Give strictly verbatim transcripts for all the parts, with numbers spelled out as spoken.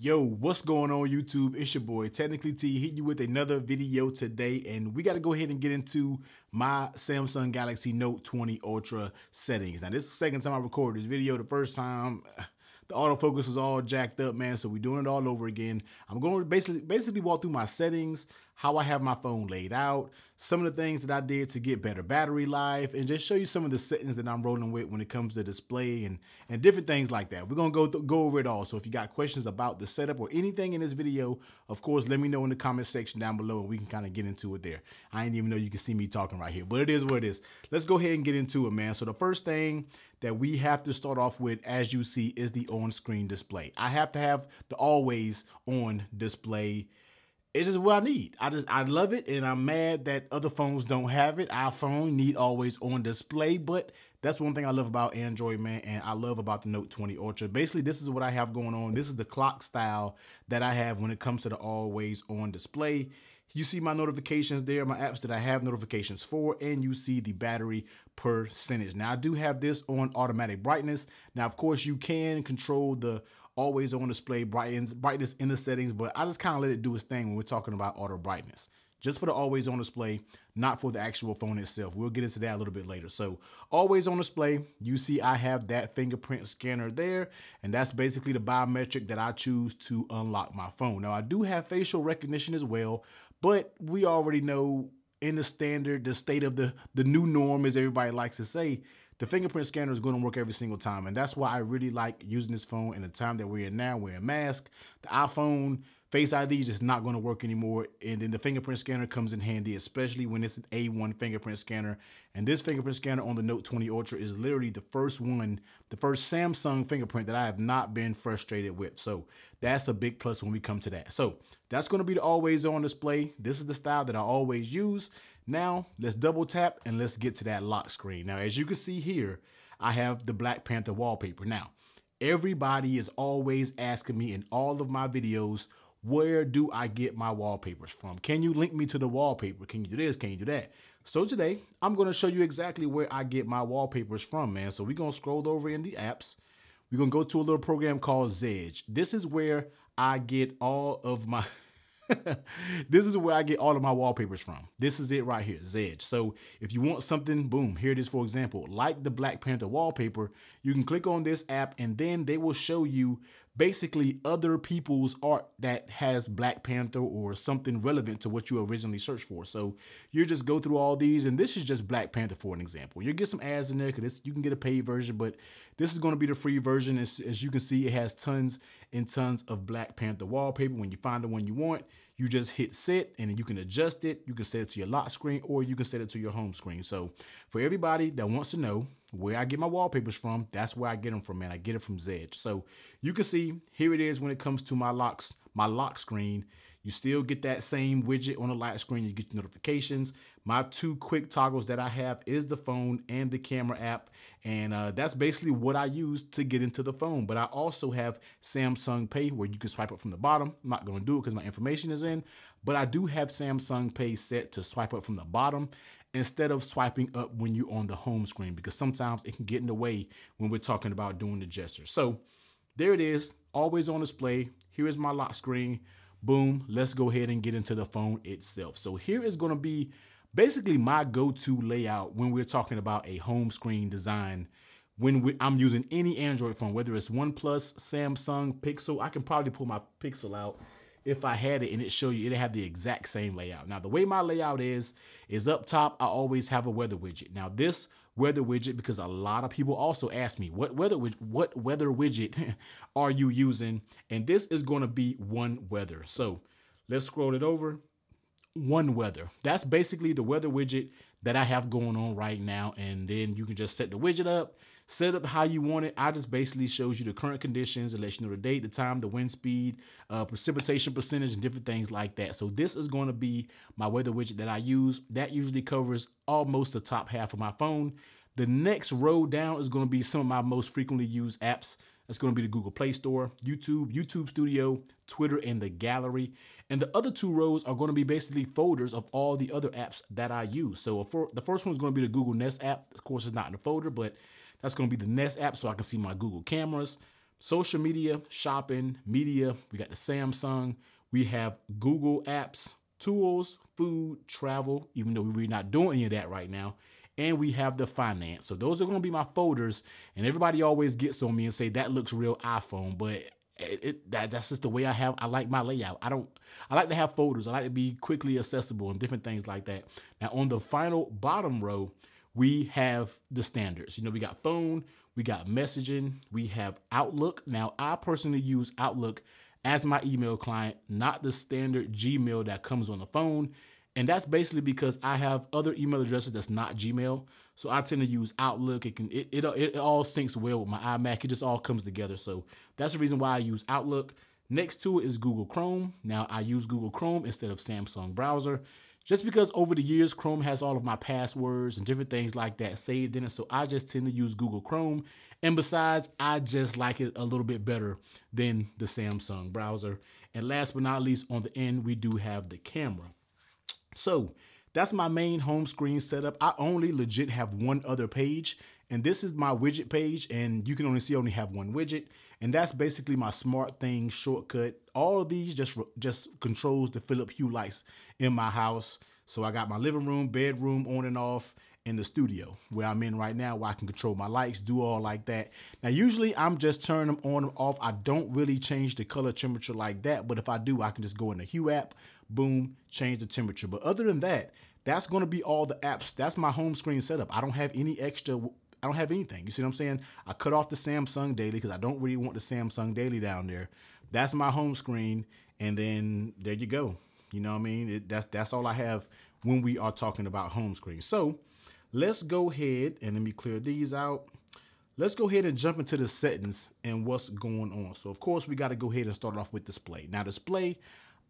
Yo, what's going on YouTube? It's your boy Technically Tee hitting you with another video today, and we got to go ahead and get into my Samsung Galaxy Note twenty Ultra settings. Now this is the second time I recorded this video. The first time the autofocus was all jacked up, man, so we're doing it all over again. I'm going to basically basically walk through my settings, how I have my phone laid out, some of the things that I did to get better battery life, and just show you some of the settings that I'm rolling with when it comes to display and, and different things like that. We're gonna go go over it all. So if you got questions about the setup or anything in this video, of course, let me know in the comment section down below and we can kind of get into it there. I didn't even know you can see me talking right here, but it is what it is. Let's go ahead and get into it, man. So the first thing that we have to start off with, as you see, is the on-screen display. I have to have the always on display. It's just what I need. I just, I love it, and I'm mad that other phones don't have it. iPhone need always on display, but that's one thing I love about Android, man, and I love about the Note twenty Ultra. Basically, this is what I have going on. This is the clock style that I have when it comes to the always on display. You see my notifications there, my apps that I have notifications for, and you see the battery percentage. Now, I do have this on automatic brightness. Now, of course, you can control the always on display brightens, brightness in the settings, but I just kind of let it do its thing when we're talking about auto brightness. Just for the always on display, not for the actual phone itself. We'll get into that a little bit later. So always on display, you see I have that fingerprint scanner there, and that's basically the biometric that I choose to unlock my phone. Now I do have facial recognition as well, but we already know in the standard, the state of the, the new norm, as everybody likes to say, the fingerprint scanner is going to work every single time. And that's why I really like using this phone in the time that we're in now, wearing a mask. The iPhone Face I D is just not going to work anymore. And then the fingerprint scanner comes in handy, especially when it's an A one fingerprint scanner. And this fingerprint scanner on the Note twenty Ultra is literally the first one, the first Samsung fingerprint that I have not been frustrated with. So that's a big plus when we come to that. So that's going to be the always on display. This is the style that I always use. Now, let's double tap and let's get to that lock screen. Now, as you can see here, I have the Black Panther wallpaper. Now, everybody is always asking me in all of my videos, where do I get my wallpapers from? Can you link me to the wallpaper? Can you do this? Can you do that? So today, I'm going to show you exactly where I get my wallpapers from, man. So we're going to scroll over in the apps. We're going to go to a little program called Zedge. This is where I get all of my... this is where I get all of my wallpapers from. This is it right here, Zedge. So if you want something, boom, here it is. For example, like the Black Panther wallpaper, you can click on this app and then they will show you basically other people's art that has Black Panther or something relevant to what you originally searched for. So you just go through all these, and this is just Black Panther for an example. You get some ads in there because you can get a paid version, but this is going to be the free version. As, as you can see, it has tons and tons of Black Panther wallpaper. When you find the one you want, you just hit set and you can adjust it. You can set it to your lock screen or you can set it to your home screen. So for everybody that wants to know where I get my wallpapers from, that's where I get them from, man. I get it from Zedge. So you can see here it is when it comes to my locks, my lock screen. You still get that same widget on the lock screen. You get the notifications. My two quick toggles that I have is the phone and the camera app. And uh, that's basically what I use to get into the phone. But I also have Samsung Pay where you can swipe up from the bottom. I'm not going to do it because my information is in. But I do have Samsung Pay set to swipe up from the bottom instead of swiping up when you're on the home screen, because sometimes it can get in the way when we're talking about doing the gesture. So there it is. Always on display. Here is my lock screen. Boom, let's go ahead and get into the phone itself. So here is going to be basically my go-to layout when we're talking about a home screen design. When we, I'm using any Android phone, whether it's OnePlus, Samsung, Pixel, I can probably pull my Pixel out if I had it and it show you, it'd have the exact same layout. Now, the way my layout is, is up top, I always have a weather widget. Now, this weather widget, because a lot of people also ask me, what weather, what weather widget are you using? And this is going to be OneWeather. So let's scroll it over. OneWeather. That's basically the weather widget that I have going on right now. And then you can just set the widget up, set up how you want it. I just basically shows you the current conditions, it lets you know the date, the time, the wind speed, uh, precipitation percentage, and different things like that. So this is going to be my weather widget that I use. That usually covers almost the top half of my phone. The next row down is going to be some of my most frequently used apps. That's going to be the Google Play Store, YouTube, YouTube Studio, Twitter, and the gallery. And the other two rows are going to be basically folders of all the other apps that I use. So for, the first one is going to be the Google Nest app. Of course, it's not in the folder, but that's going to be the Nest app so I can see my Google cameras. social media, shopping, media. We got the Samsung. We have Google apps, tools, food, travel, even though we're not doing any of that right now. And we have the finance. So those are going to be my folders. And everybody always gets on me and say, that looks real iPhone. But it, it, that, that's just the way I have. I like my layout. I don't, I like to have folders. I like to be quickly accessible and different things like that. Now on the final bottom row, we have the standards. You know, we got phone, we got messaging, we have Outlook. Now I personally use Outlook as my email client, not the standard Gmail that comes on the phone. And that's basically because I have other email addresses that's not Gmail. So I tend to use Outlook. It can, it, it, it all syncs well with my iMac. It just all comes together. So that's the reason why I use Outlook. Next to it is Google Chrome. Now I use Google Chrome instead of Samsung browser, just because over the years, Chrome has all of my passwords and different things like that saved in it. So I just tend to use Google Chrome. And besides, I just like it a little bit better than the Samsung browser. And last but not least, on the end, we do have the camera. So that's my main home screen setup. I only legit have one other page, and this is my widget page, and you can only see I only have one widget, and that's basically my SmartThings shortcut. All of these just, just controls the Philips Hue lights in my house. So I got my living room, bedroom, on and off, and the studio where I'm in right now, where I can control my lights, do all like that. Now, usually I'm just turning them on and off. I don't really change the color temperature like that, but if I do, I can just go in the Hue app, boom, change the temperature. But other than that, that's going to be all the apps. That's my home screen setup. I don't have any extra, I don't have anything. You see what I'm saying? I cut off the Samsung Daily because I don't really want the Samsung Daily down there. That's my home screen. And then there you go. You know what I mean? It, that's, that's all I have when we are talking about home screen. So let's go ahead and let me clear these out. Let's go ahead and jump into the settings and what's going on. So of course we got to go ahead and start off with display. Now display,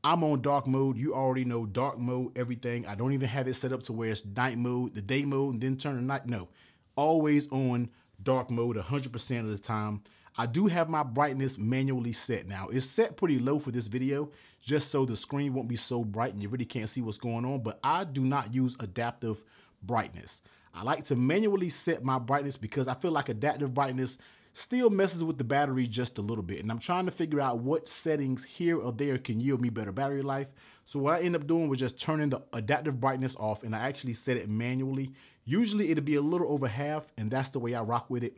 I'm on dark mode. You already know dark mode, everything. I don't even have it set up to where it's night mode, the day mode, and then turn the night. No, always on dark mode one hundred percent of the time. I do have my brightness manually set now. It's set pretty low for this video, just so the screen won't be so bright and you really can't see what's going on, but I do not use adaptive brightness. I like to manually set my brightness because I feel like adaptive brightness still messes with the battery just a little bit. And I'm trying to figure out what settings here or there can yield me better battery life. So what I ended up doing was just turning the adaptive brightness off, and I actually set it manually. Usually it'll be a little over half, and that's the way I rock with it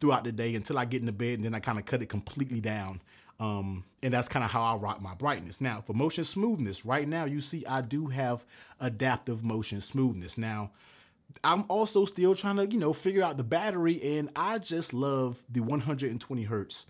throughout the day until I get into bed, and then I kind of cut it completely down. Um, and that's kind of how I rock my brightness. Now for motion smoothness, right now you see I do have adaptive motion smoothness. Now I'm also still trying to, you know, figure out the battery, and I just love the one hundred twenty hertz.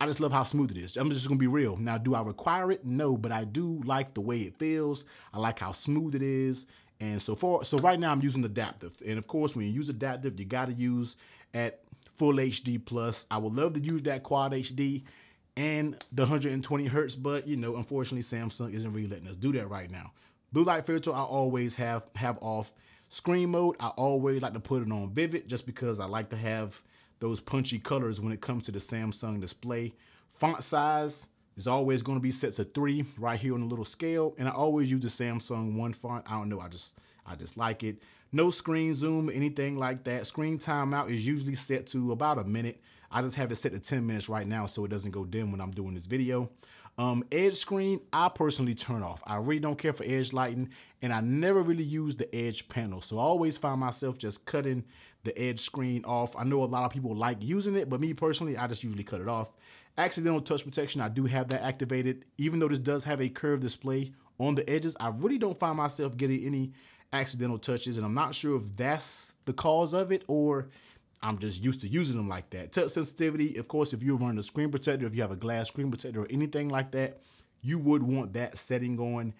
I just love how smooth it is. I'm just gonna be real. Now, do I require it? No, but I do like the way it feels. I like how smooth it is. And so far, so right now I'm using adaptive. And of course, when you use adaptive, you gotta use at full H D plus. I would love to use that quad H D and the one hundred twenty hertz, but you know, unfortunately Samsung isn't really letting us do that right now. Blue light filter, I always have, have off. Screen mode, I always like to put it on vivid just because I like to have those punchy colors when it comes to the Samsung display. Font size is always going to be set to three right here on the little scale. And I always use the Samsung One font. I don't know. I just, I just like it. No screen zoom, anything like that. Screen timeout is usually set to about a minute. I just have it set to ten minutes right now so it doesn't go dim when I'm doing this video. Um, edge screen, I personally turn off. I really don't care for edge lighting, and I never really use the edge panel. So I always find myself just cutting the edge screen off. I know a lot of people like using it, but me personally, I just usually cut it off. Accidental touch protection, I do have that activated. Even though this does have a curved display on the edges, I really don't find myself getting any accidental touches, and I'm not sure if that's the cause of it or I'm just used to using them like that. Touch sensitivity, of course, if you're running a screen protector, if you have a glass screen protector or anything like that, you would want that setting on.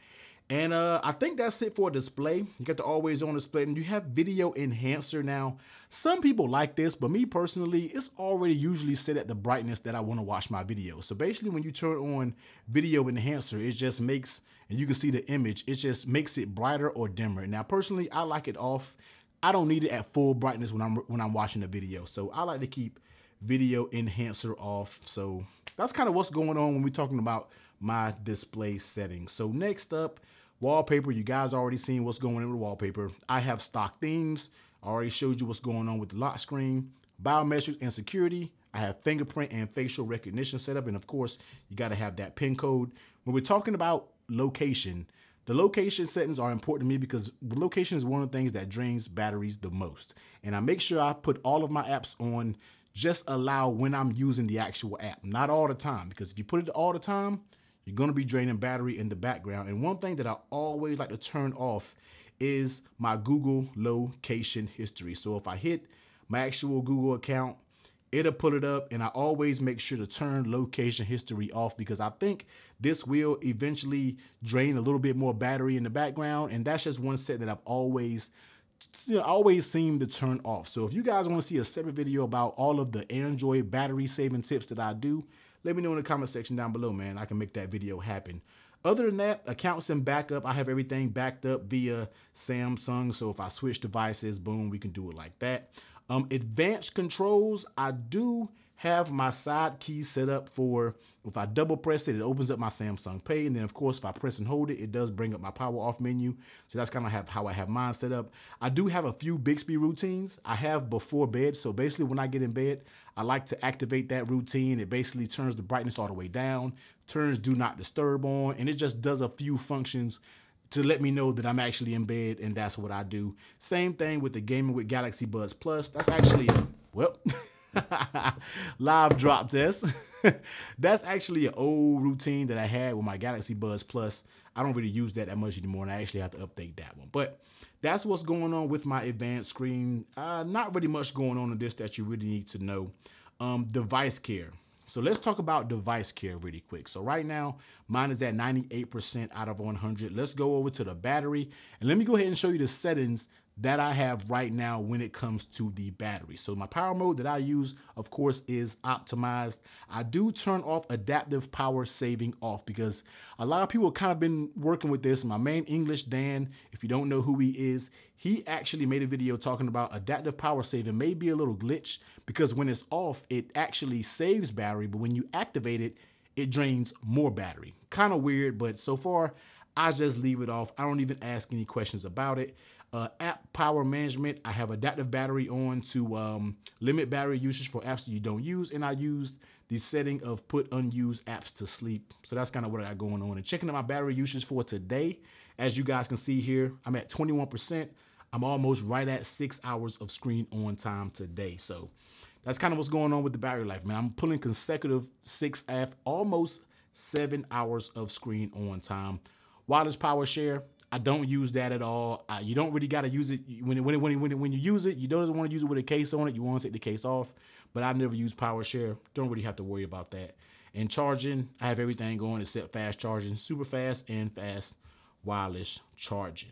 And uh, I think that's it for display. You got the always on display, and you have video enhancer now. Some people like this, but me personally, it's already usually set at the brightness that I want to watch my video. So basically when you turn on video enhancer, it just makes, and you can see the image, it just makes it brighter or dimmer. Now personally, I like it off. I don't need it at full brightness when I'm when I'm watching a video. So I like to keep video enhancer off. So that's kind of what's going on when we're talking about my display settings. So next up, wallpaper. You guys already seen what's going on with wallpaper. I have stock themes. I already showed you what's going on with the lock screen. Biometrics and security. I have fingerprint and facial recognition set up. And of course, you got to have that PIN code. When we're talking about location, the location settings are important to me because location is one of the things that drains batteries the most. And I make sure I put all of my apps on just allow when I'm using the actual app, not all the time, because if you put it all the time, you're going to be draining battery in the background. And one thing that I always like to turn off is my Google location history. So if I hit my actual Google account, it'll put it up, and I always make sure to turn location history off because I think this will eventually drain a little bit more battery in the background, and that's just one set that I've always, you know, always seem to turn off. So if you guys want to see a separate video about all of the Android battery saving tips that I do, let me know in the comment section down below, man. I can make that video happen. Other than that, accounts and backup, I have everything backed up via Samsung. So if I switch devices, boom, we can do it like that. Um, advanced controls, I do have my side key set up for, if I double press it, it opens up my Samsung Pay. And then of course, if I press and hold it, it does bring up my power off menu. So that's kind of how I have mine set up. I do have a few Bixby routines I have before bed. So basically when I get in bed, I like to activate that routine. It basically turns the brightness all the way down, turns do not disturb on, and it just does a few functions to let me know that I'm actually in bed, and that's what I do. Same thing with the gaming with Galaxy Buds Plus. That's actually, well, live drop test. That's actually an old routine that I had with my Galaxy Buds Plus. I don't really use that that much anymore, and I actually have to update that one. But that's what's going on with my advanced screen. Uh, not really much going on in this that you really need to know. Um, device care. So let's talk about device care really quick. So right now, mine is at ninety-eight percent out of one hundred. Let's go over to the battery, and let me go ahead and show you the settings that I have right now when it comes to the battery. So my power mode that I use, of course, is optimized. I do turn off adaptive power saving off because a lot of people have kind of been working with this. My main English Dan, if you don't know who he is, he actually made a video talking about adaptive power saving may be a little glitch because when it's off, it actually saves battery, but when you activate it, it drains more battery. Kind of weird, but so far, I just leave it off. I don't even ask any questions about it. Uh, app power management, I have adaptive battery on to um, limit battery usage for apps that you don't use, and I used the setting of put unused apps to sleep. So that's kind of what I got going on. And checking out my battery usage for today, as you guys can see here, I'm at twenty-one percent. I'm almost right at six hours of screen on time today. So that's kind of what's going on with the battery life, man. I'm pulling consecutive six F, almost seven hours of screen on time. Wireless power share, I don't use that at all. I, you don't really got to use it. When, when, when, when, when you use it, you don't want to use it with a case on it. You want to take the case off, but I never use power share. Don't really have to worry about that. And charging, I have everything going except fast charging, super fast and fast wireless charging.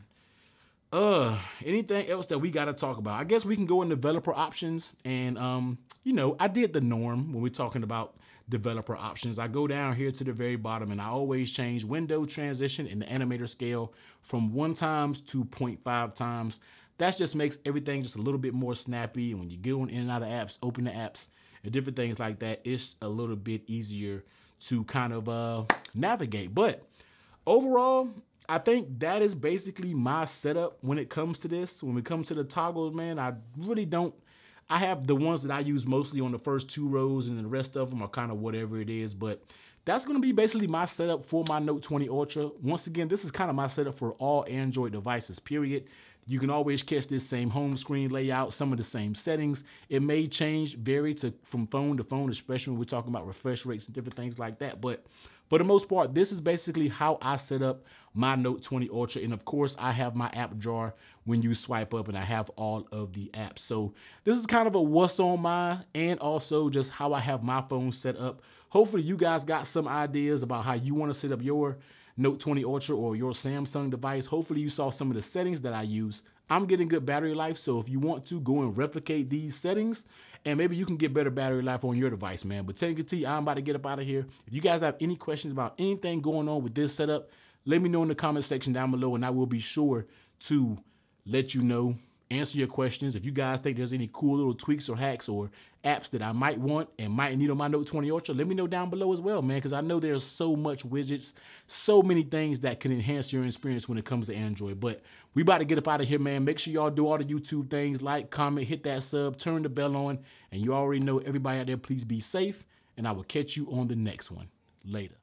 Uh, anything else that we got to talk about? I guess we can go in developer options, and um, you know, I did the norm when we're talking about developer options. I go down here to the very bottom, and I always change window transition and the animator scale from one times to zero point five times. That just makes everything just a little bit more snappy. And when you go in and out of apps, open the apps, and different things like that, it's a little bit easier to kind of uh, navigate. But overall, I think that is basically my setup when it comes to this. When it comes to the toggles, man, I really don't, I have the ones that I use mostly on the first two rows, and then the rest of them are kind of whatever it is, but that's going to be basically my setup for my Note twenty Ultra. Once again, this is kind of my setup for all Android devices, period. You can always catch this same home screen layout, some of the same settings. It may change, vary to, from phone to phone, especially when we're talking about refresh rates and different things like that, but for the most part, this is basically how I set up my Note twenty Ultra. And of course, I have my app drawer when you swipe up, and I have all of the apps. So this is kind of a what's on mine, and also just how I have my phone set up. Hopefully you guys got some ideas about how you want to set up your Note twenty Ultra or your Samsung device. Hopefully you saw some of the settings that I use. I'm getting good battery life, so if you want to, go and replicate these settings, and maybe you can get better battery life on your device, man. But Technically Tee, I'm about to get up out of here. If you guys have any questions about anything going on with this setup, let me know in the comment section down below, and I will be sure to let you know answer your questions. If you guys think there's any cool little tweaks or hacks or apps that I might want and might need on my Note twenty Ultra, let me know down below as well, man, because I know there's so much widgets, so many things that can enhance your experience when it comes to Android. But we about to get up out of here, man. Make sure y'all do all the YouTube things, like, comment, hit that sub, turn the bell on, and you already know, everybody out there, please be safe, and I will catch you on the next one. Later.